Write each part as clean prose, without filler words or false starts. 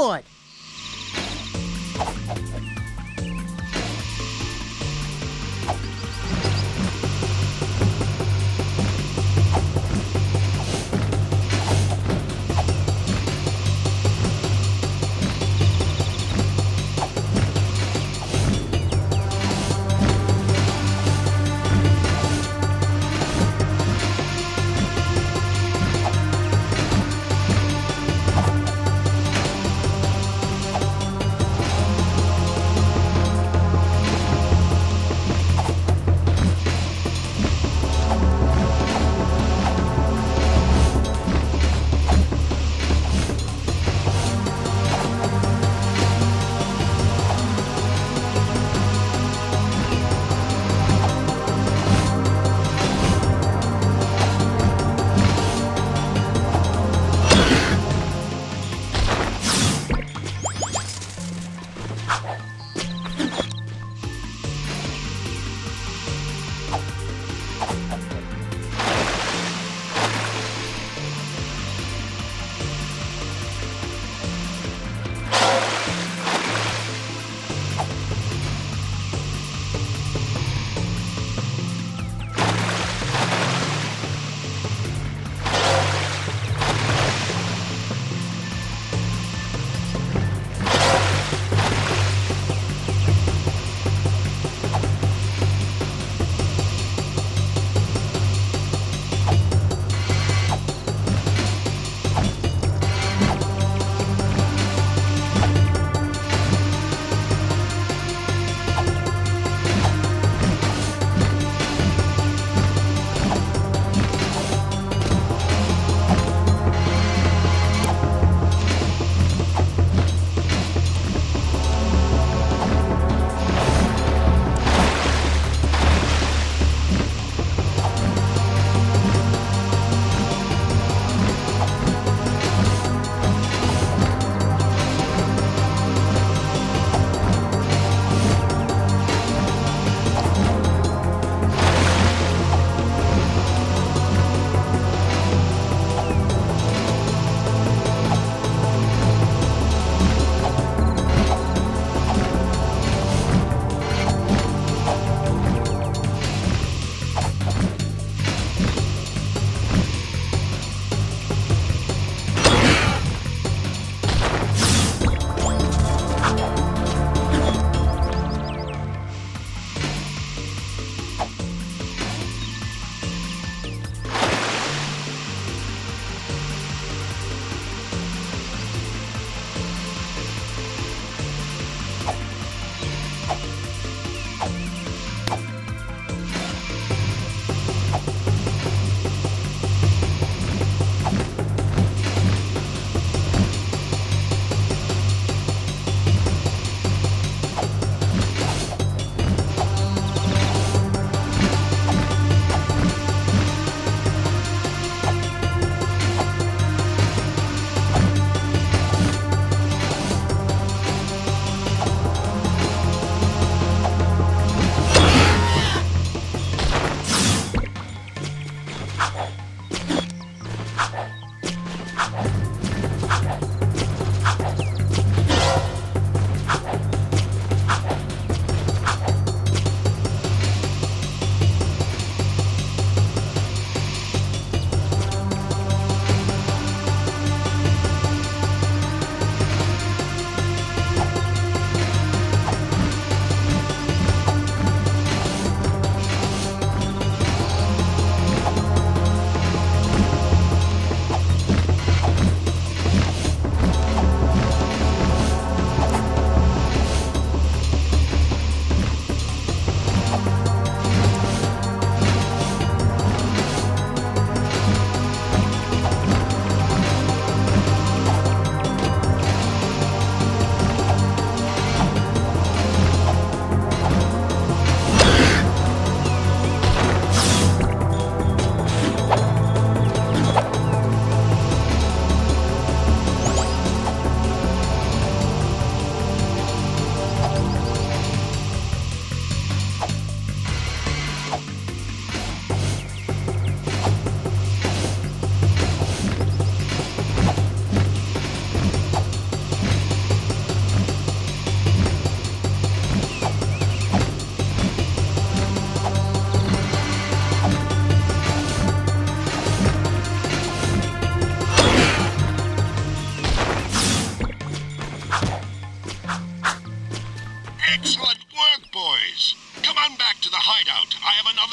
sword.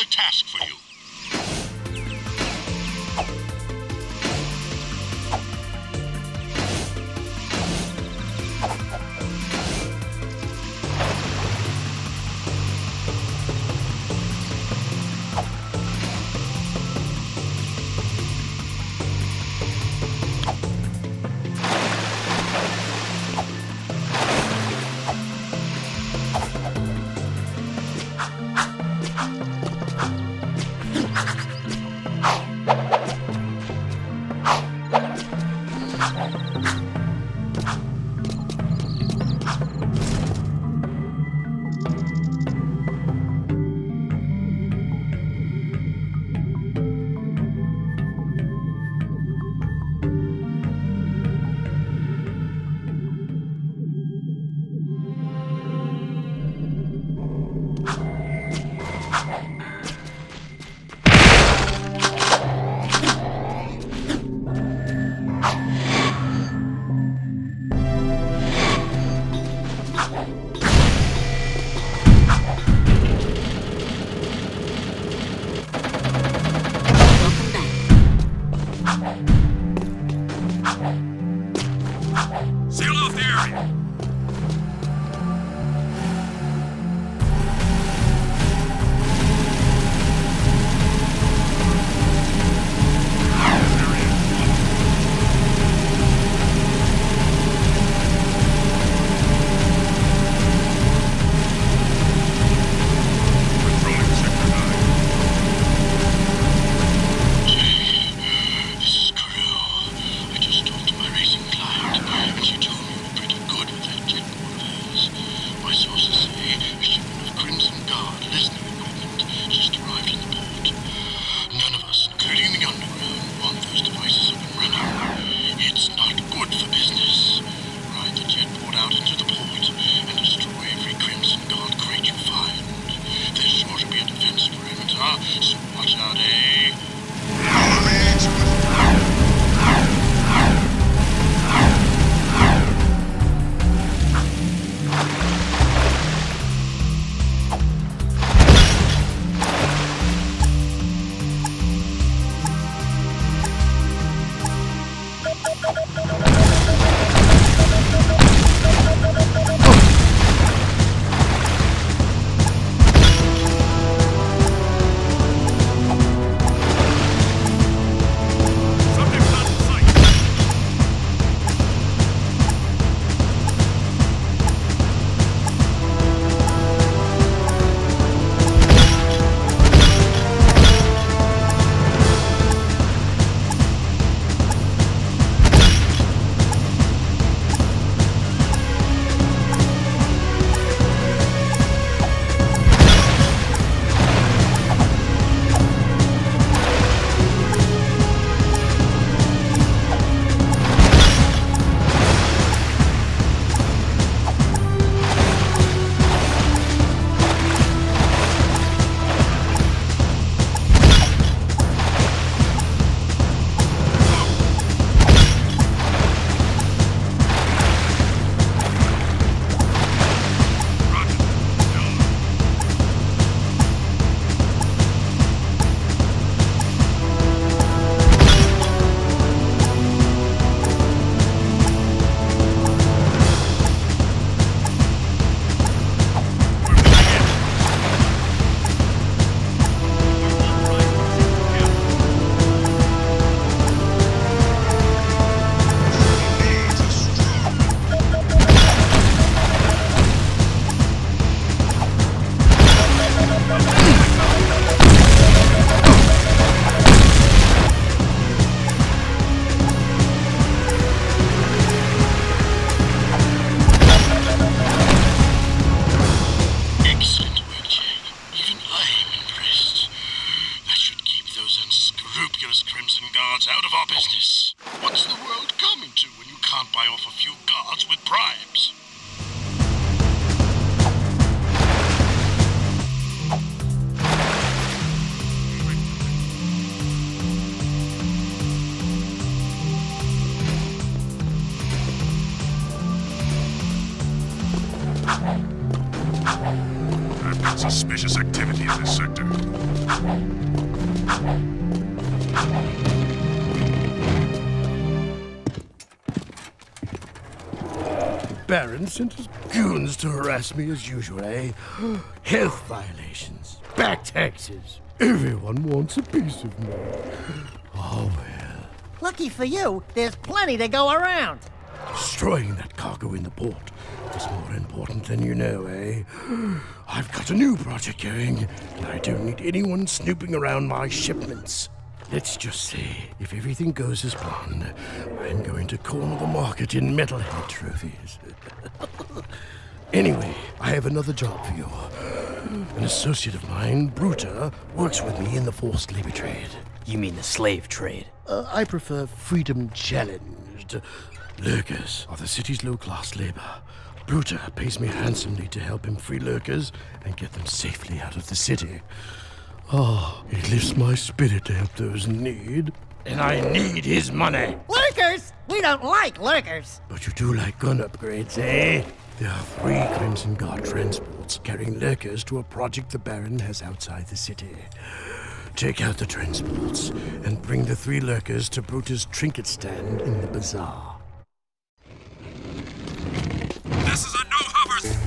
task for you. Suspicious activity in this sector. Baron sent his goons to harass me as usual, eh? Health violations, back taxes. Everyone wants a piece of me. Oh, well. Lucky for you, there's plenty to go around. Destroying that cargo in the port is more important than you know, eh? I've got a new project going, and I don't need anyone snooping around my shipments. Let's just say, if everything goes as planned, I'm going to corner the market in Metalhead Trophies. Anyway, I have another job for you. An associate of mine, Bruta, works with me in the forced labor trade. You mean the slave trade? I prefer freedom challenged. Lurkers are the city's low-class labor. Bruta pays me handsomely to help him free lurkers and get them safely out of the city. Oh, it lifts my spirit to help those in need. And I need his money. Lurkers? We don't like lurkers. But you do like gun upgrades, eh? There are 3 Crimson Guard transports carrying lurkers to a project the Baron has outside the city. Take out the transports and bring the 3 lurkers to Brutus' trinket stand in the bazaar. This is a no hovers!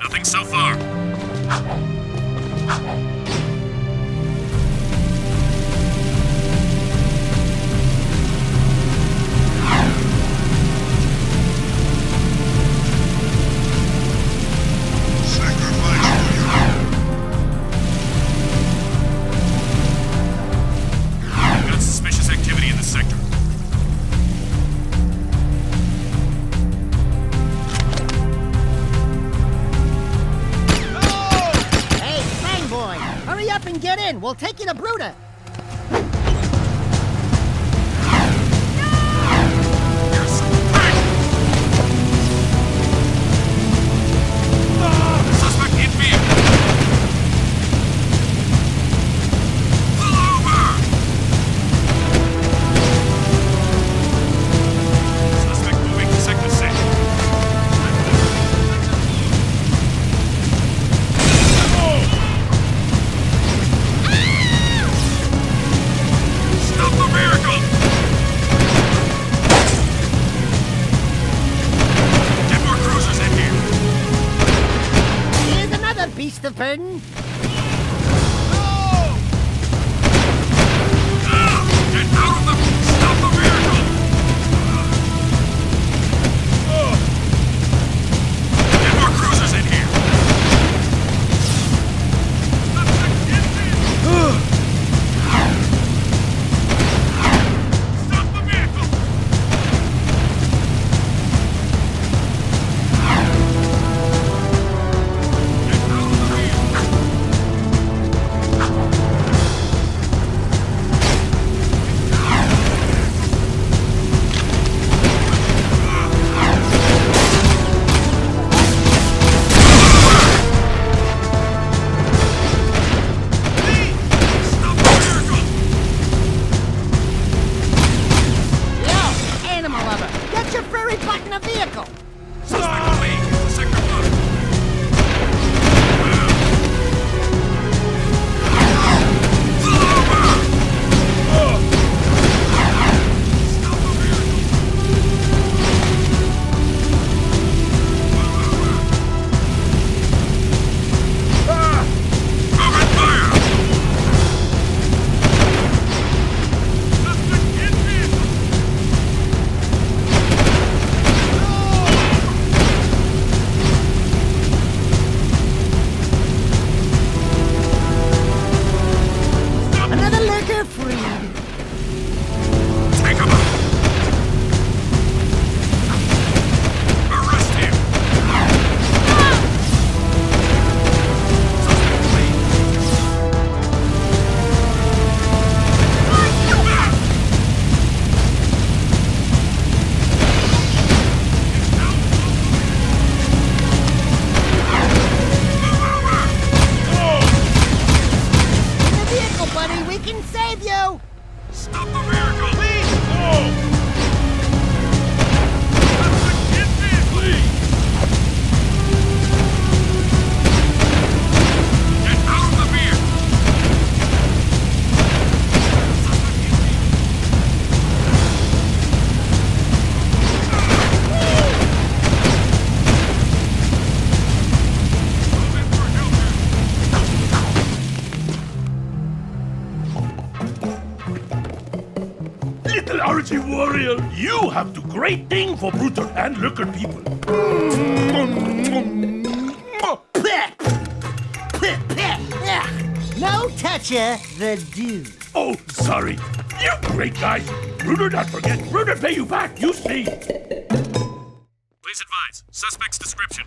Nothing so far. We'll take you to Bruta. Burden? minority warrior. You have the great thing for Bruta and lurker people. No toucher the dude. Oh, sorry. You great guys. Bruta not forget. Bruta pay you back. You see. Please advise. Suspect's description.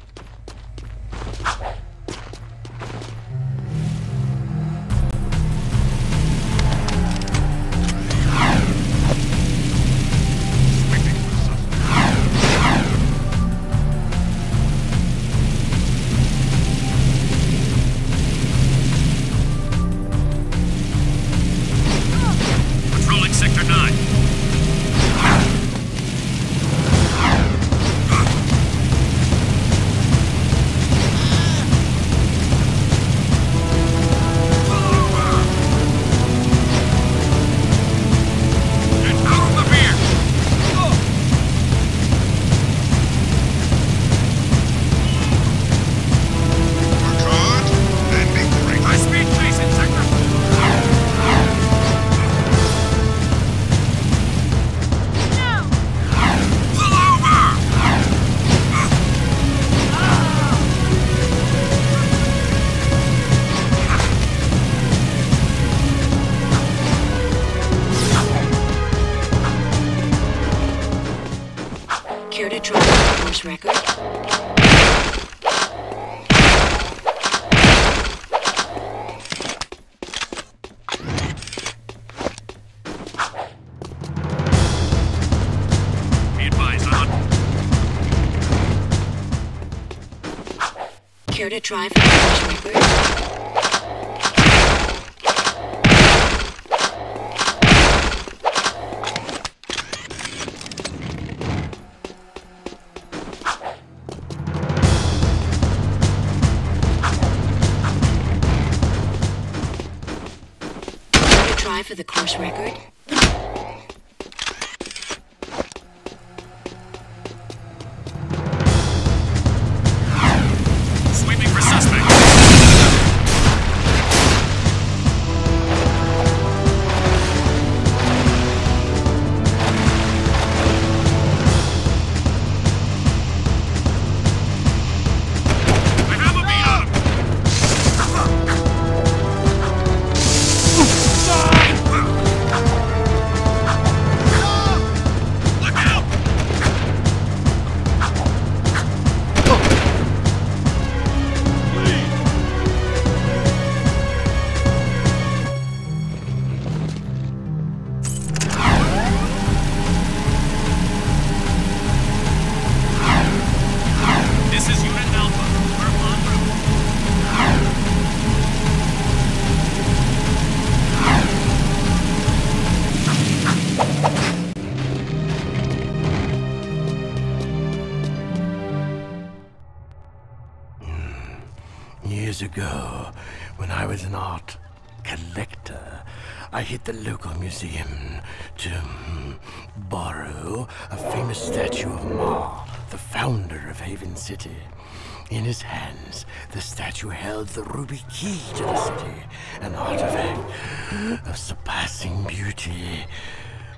To try for the course record. Ago, when I was an art collector, I hit the local museum to borrow a famous statue of Ma, the founder of Haven City. In his hands, the statue held the ruby key to the city, an artifact of surpassing beauty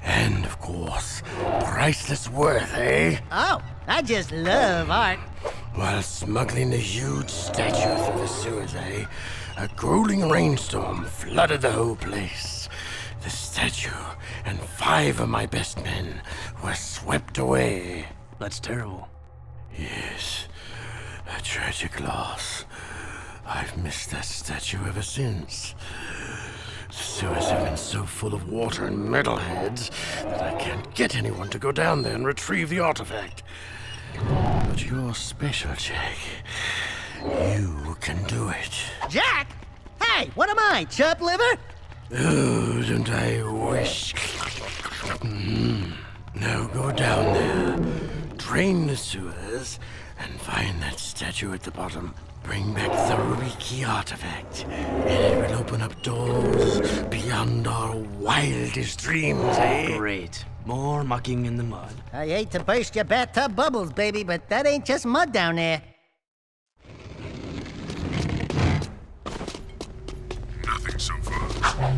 and, of course, priceless worth, eh? Oh, I just love art. While smuggling the huge statue through the sewers, eh? A grueling rainstorm flooded the whole place. The statue and 5 of my best men were swept away. That's terrible. Yes, a tragic loss. I've missed that statue ever since. The sewers have been so full of water and metalheads that I can't get anyone to go down there and retrieve the artifact. But you're special, Jack. You can do it. Jack? Hey, what am I, chub liver? Oh, don't I wish. Now go down there, drain the sewers, and find that statue at the bottom. Bring back the ruby key artifact, and it will open up doors beyond our wildest dreams, eh? Great. More mucking in the mud. I hate to burst your bathtub bubbles, baby, but that ain't just mud down there. Nothing so far.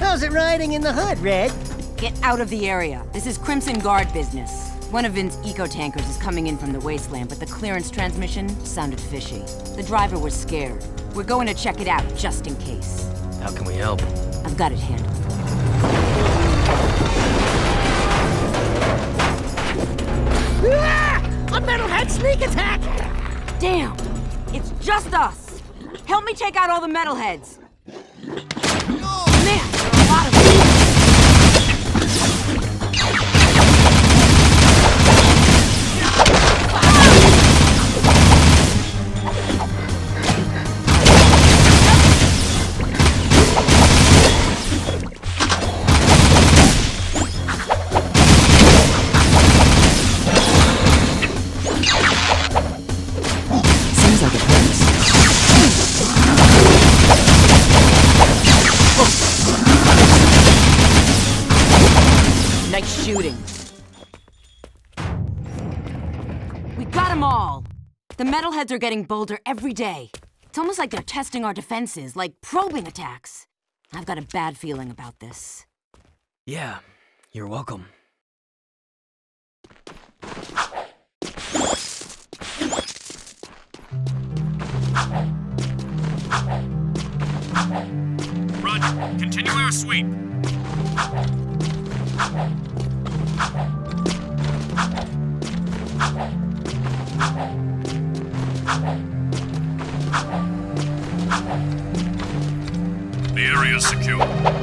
How's it riding in the hood, Red? Get out of the area. This is Crimson Guard business. One of Vin's eco-tankers is coming in from the wasteland, but the clearance transmission sounded fishy. The driver was scared. We're going to check it out, just in case. How can we help? I've got it handled. Ah! A Metalhead sneak attack! Damn! It's just us! Help me take out all the Metalheads! Oh. Man, there are a lot of them! Shooting. We got them all! The Metalheads are getting bolder every day. It's almost like they're testing our defenses, like probing attacks. I've got a bad feeling about this. Yeah, you're welcome. Roger, continue our sweep. The area is secure.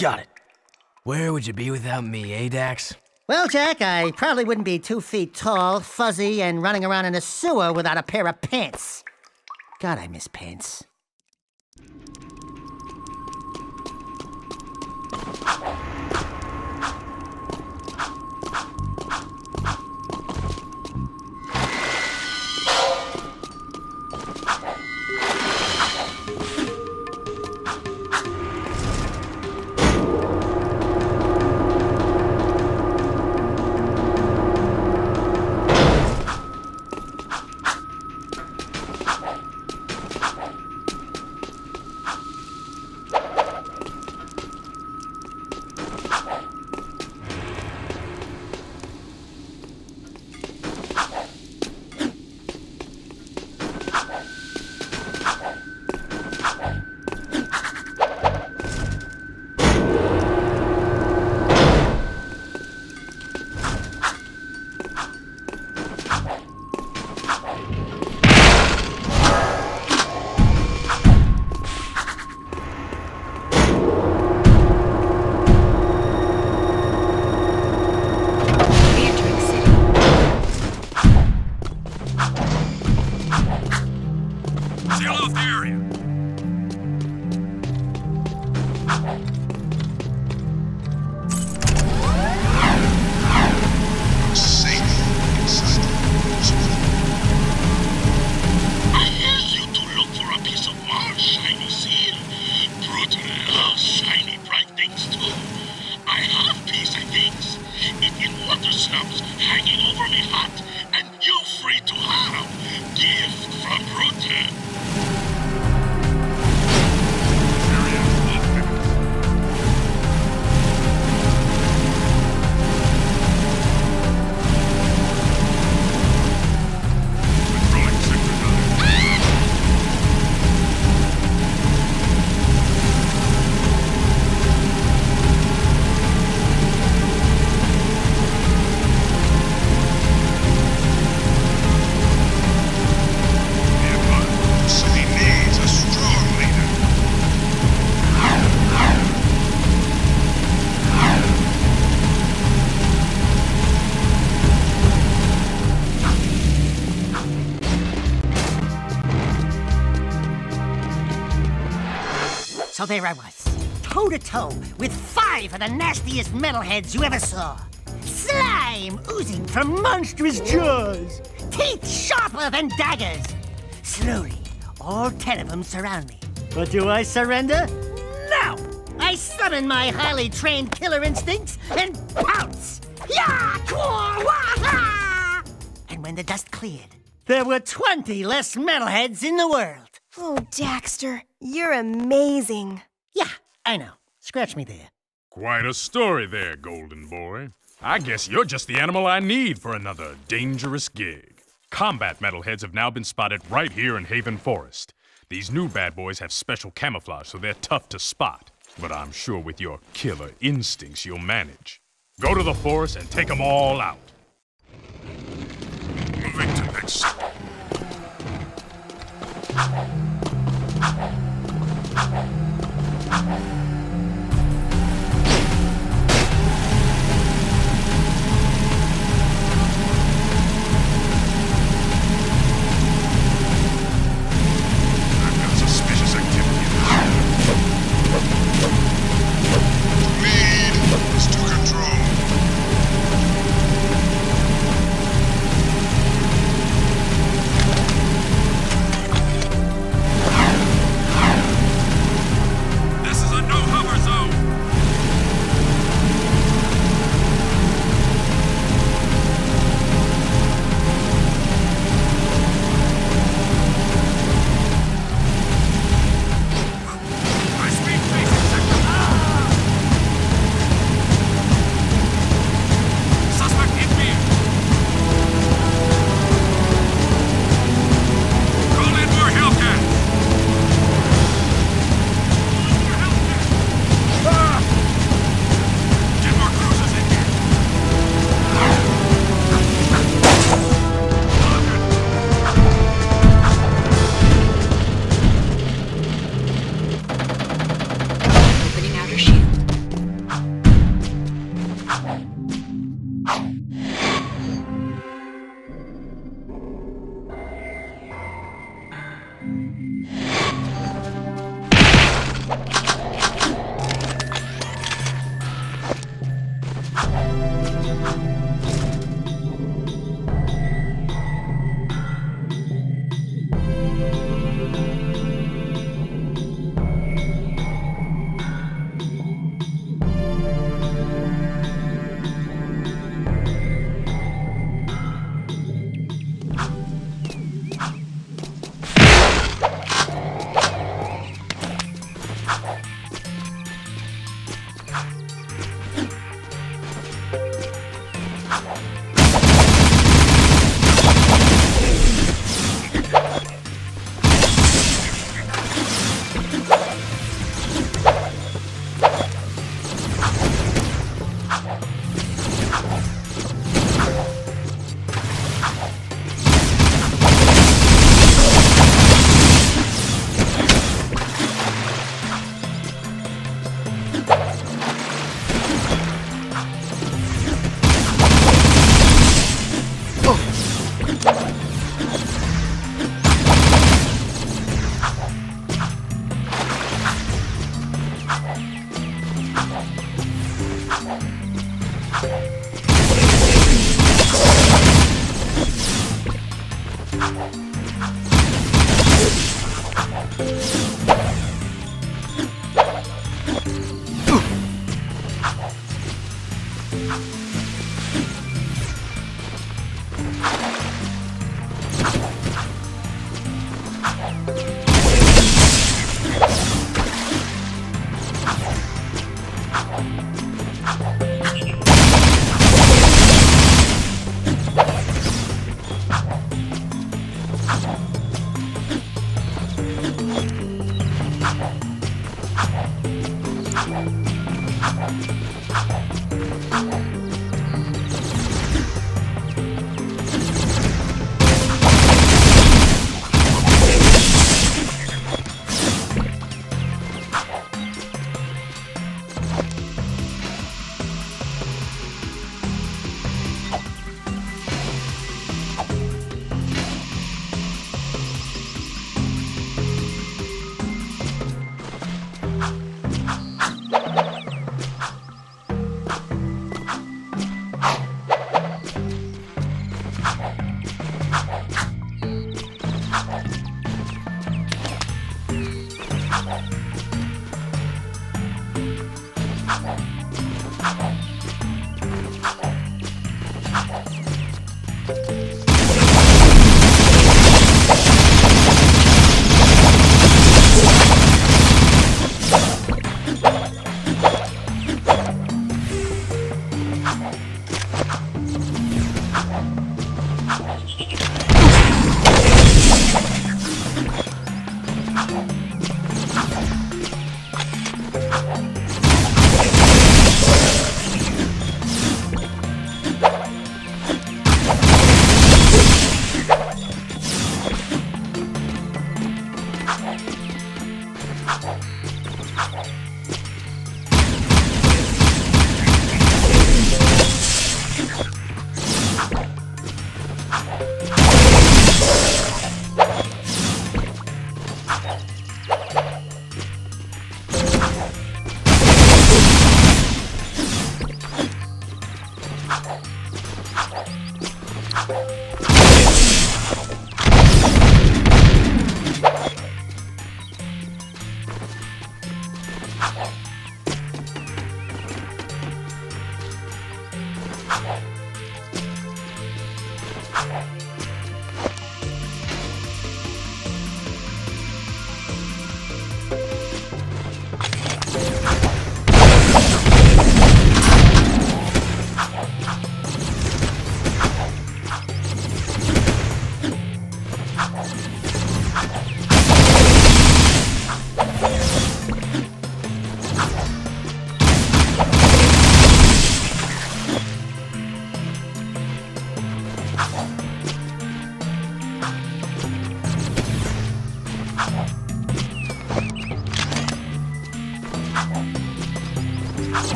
Got it. Where would you be without me, eh, Dax? Well, Jack, I probably wouldn't be 2 feet tall, fuzzy, and running around in a sewer without a pair of pants. God, I miss pants. So there I was, toe-to-toe with 5 of the nastiest metalheads you ever saw. Slime oozing from monstrous jaws, teeth sharper than daggers. Slowly, all 10 of them surround me. But do I surrender? No! I summon my highly trained killer instincts and pounce! Yah! Kor! Wah! And when the dust cleared, there were 20 less metalheads in the world. Oh, Daxter, you're amazing. Yeah, I know. Scratch me there. Quite a story there, golden boy. I guess you're just the animal I need for another dangerous gig. Combat metalheads have now been spotted right here in Haven Forest. These new bad boys have special camouflage, so they're tough to spot. But I'm sure with your killer instincts, you'll manage. Go to the forest and take them all out. Moving to next. I've got suspicious activity there. Lead is to control.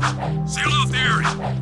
Seal off the area.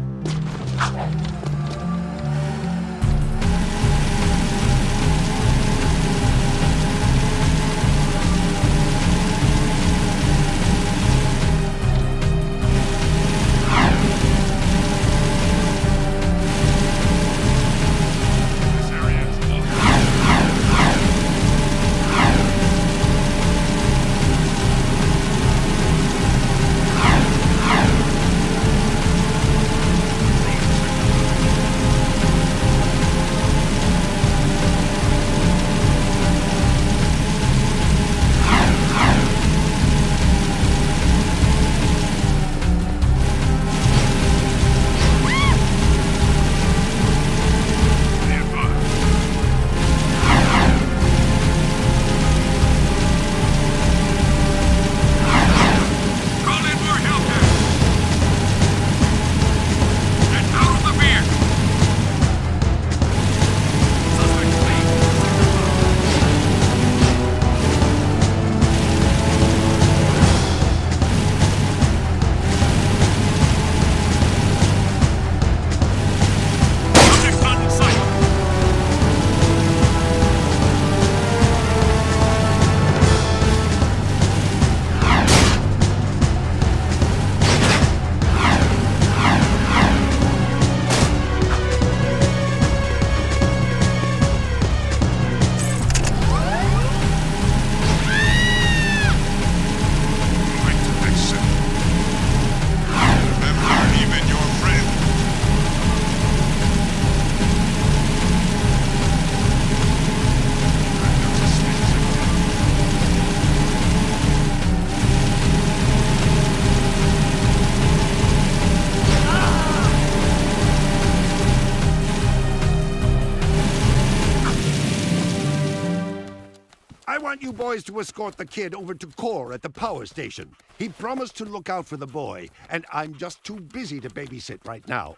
You boys to escort the kid over to Kor at the power station. He promised to look out for the boy, and I'm just too busy to babysit right now.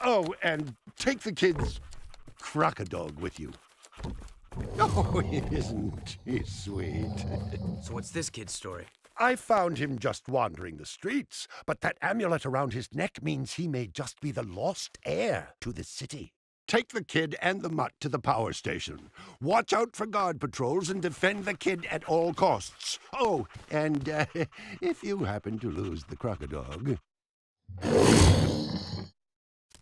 Oh, and take the kid's crocodog with you. Oh, isn't he sweet? So what's this kid's story? I found him just wandering the streets, but that amulet around his neck means he may just be the lost heir to the city. Take the kid and the mutt to the power station. Watch out for guard patrols and defend the kid at all costs. Oh, and if you happen to lose the crocodog...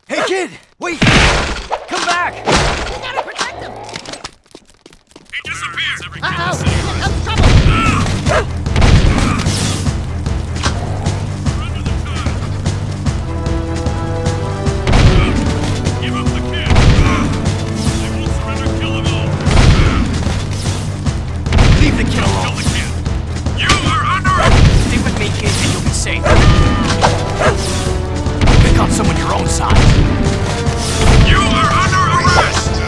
Hey, kid! Wait! Come back! You gotta protect him! He disappears! Uh-oh! Here comes trouble! You are under arrest!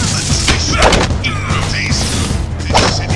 Let's see. Eat these.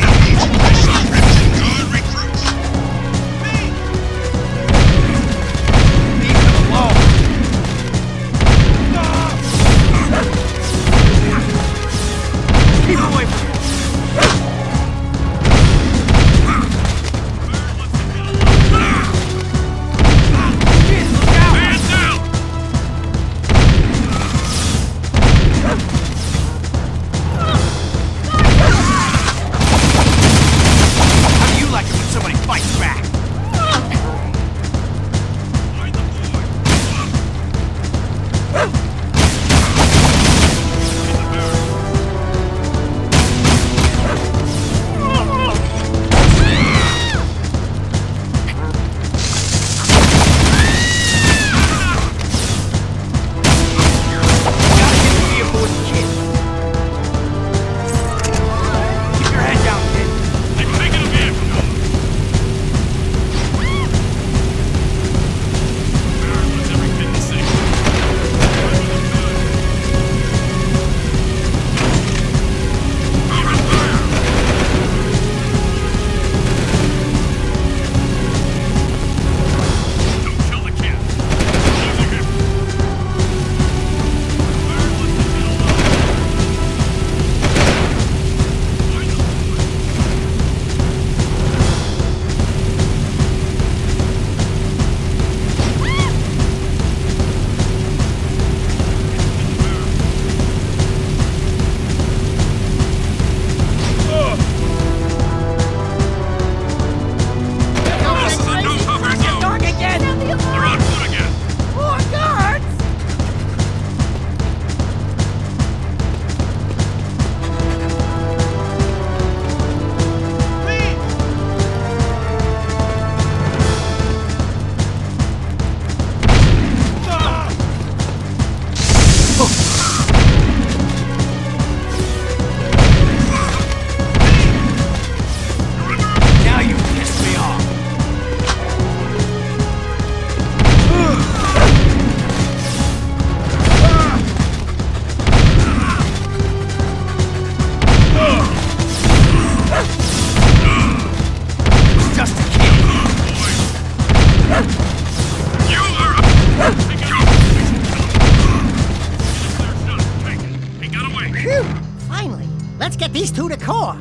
get these two to Kor.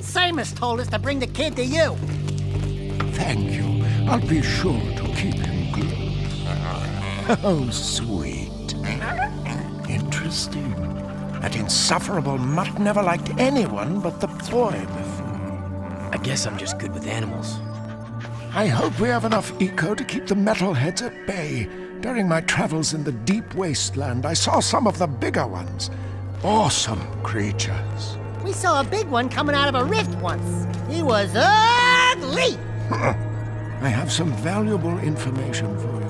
Samus told us to bring the kid to you. Thank you. I'll be sure to keep him glued. Oh, sweet. Interesting. That insufferable mutt never liked anyone but the boy before. I guess I'm just good with animals. I hope we have enough eco to keep the metalheads at bay. During my travels in the deep wasteland, I saw some of the bigger ones. Awesome creatures. We saw a big one coming out of a rift once. He was ugly! I have some valuable information for you.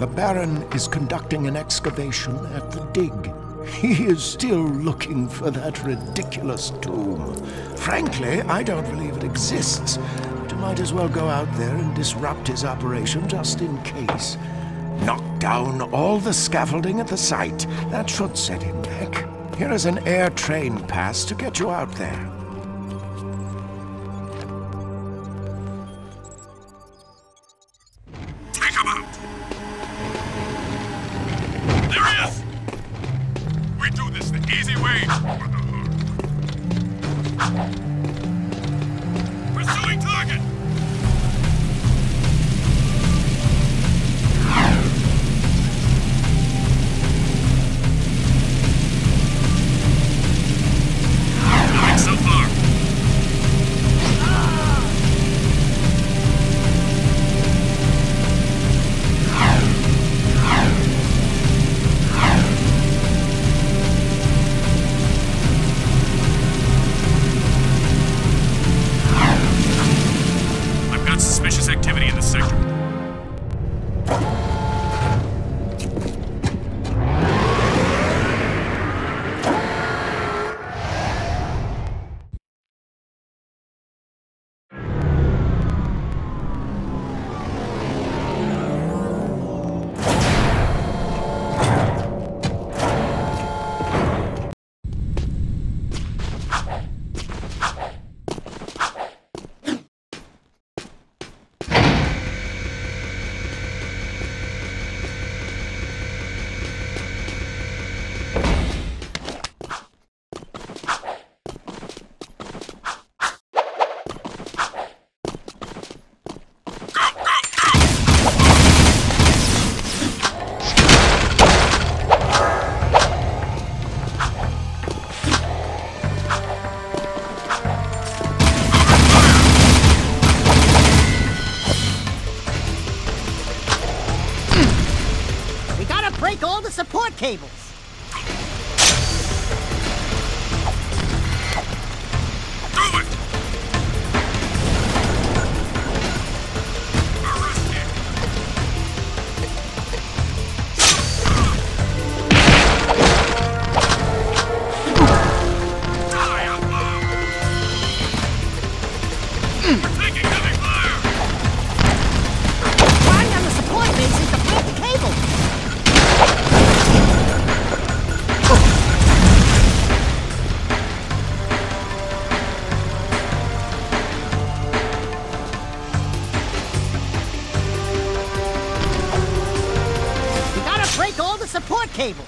The Baron is conducting an excavation at the dig. He is still looking for that ridiculous tomb. Frankly, I don't believe it exists. But you might as well go out there and disrupt his operation just in case. Knock down all the scaffolding at the site. That should set him back. Here is an air train pass to get you out there. Take him out! There he is! We do this the easy way or the hard way. Pursuing target! Cables. Do it! Arrest him! Die, outlaw! We're taking heavy fire! Firing on the support bases to break the cable! Support cables.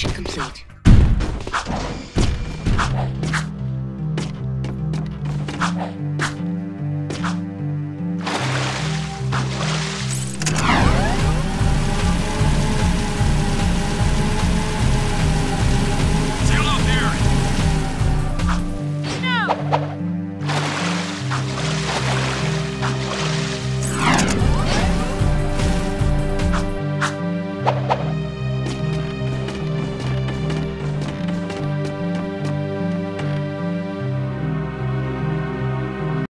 Mission complete.